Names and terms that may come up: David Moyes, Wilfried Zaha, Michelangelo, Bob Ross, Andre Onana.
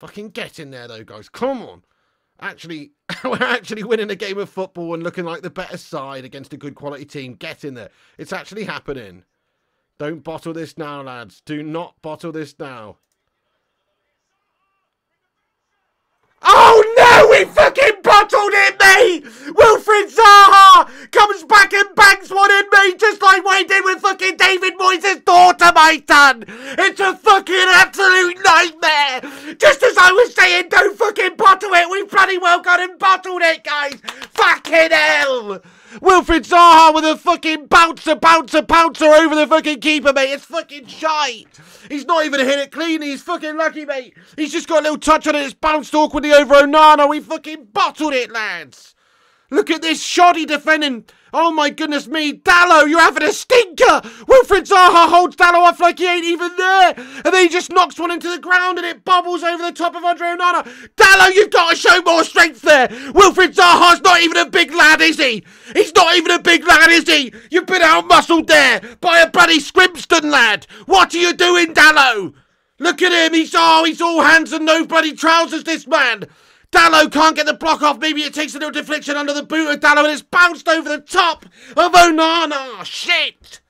Fucking get in there, though, guys. Come on. Actually, we're actually winning a game of football and looking like the better side against a good quality team. Get in there. It's actually happening. Don't bottle this now, lads. Do not bottle this now. Oh, no! We fucking bottled it, mate! Wilfried Zaha comes back and bangs one in, mate, just like what he did with fucking David Moyes' daughter, mate, done! It's a fucking absolute nightmare! Just as I was saying, don't fucking bottle it! We bloody well got and bottled it, guys! Fucking hell! Wilfried Zaha with a fucking bouncer over the fucking keeper, mate. It's fucking shite. He's not even hit it cleanly. He's fucking lucky, mate. He's just got a little touch on it. It's bounced awkwardly over Onana. We fucking bottled it, lads. Look at this shoddy defending. Oh, my goodness me. Dallow, you're having a stinker. Wilfried Zaha holds Dallow off like he ain't even there. And then he just knocks one into the ground and it bubbles over the top of Andre Onana. Dallow, you've got to show more strength there. Wilfried Zaha's not even a big lad, is he? He's not even a big lad, is he? You've been out-muscled there by a bloody Scrimpston lad. What are you doing, Dallow? Look at him. He's all hands and no bloody trousers, this man. Dallow can't get the block off. Maybe it takes a little deflection under the boot of Dallow and it's bounced over the top of Onana. Shit!